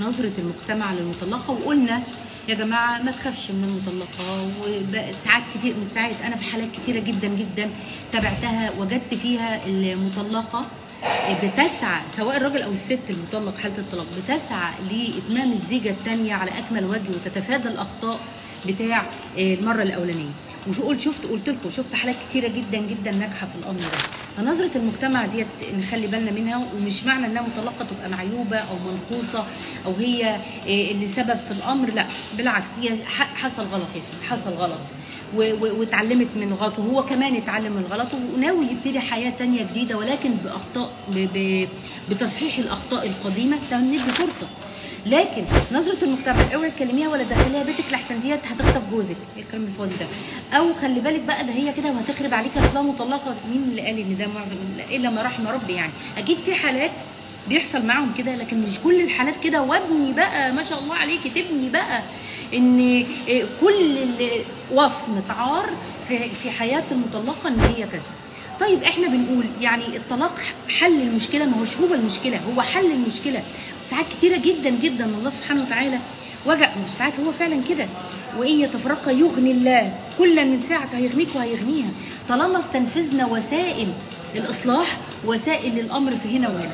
نظرة المجتمع للمطلقة، وقلنا يا جماعة ما تخافش من المطلقة. وساعات كتير مش ساعات، أنا في حالات كتيرة جدا جدا تابعتها وجدت فيها المطلقة بتسعى، سواء الراجل أو الست المطلق حالة الطلاق، بتسعى لإتمام الزيجة الثانية على أكمل وجه وتتفادى الأخطاء بتاع المرة الأولانية. قلت لكم شفت حالات كتيرة جدا جدا ناجحة في الأمر ده. فنظرة المجتمع ديت نخلي بالنا منها، ومش معنى انها مطلقة تبقى معيوبة او منقوصة او هي اللي سبب في الأمر، لا بالعكس، هي حصل غلط يا سيدي، حصل غلط واتعلمت من غلطه، وهو كمان اتعلم من غلطه وناوي يبتدي حياة تانية جديدة، ولكن بأخطاء بتصحيح الأخطاء القديمة تمنيت بفرصة. لكن نظرة المجتمع اوعي تكلميها ولا تدخليها بيتك لحسن ديت هتخطف جوزك، ايه الكلام الفاضي ده؟ او خلي بالك بقى ده هي كده وهتخرب عليك اصلها مطلقه. مين اللي قال ان ده معظم الا ما رحم ربي؟ يعني اكيد في حالات بيحصل معاهم كده، لكن مش كل الحالات كده. وابني بقى ما شاء الله عليكي تبني بقى ان كل وصمه عار في حياه المطلقه ان هي كذا. طيب احنا بنقول يعني الطلاق حل المشكله، ما هوش هو المشكله، هو حل المشكله. وساعات كتيره جدا جدا الله سبحانه وتعالى وجع، مش ساعات هو فعلا كده. وان يتفرقا يغني الله كلا من ساعه، هيغنيك وهيغنيها طالما استنفذنا وسائل الاصلاح، وسائل الامر في هنا وهنا.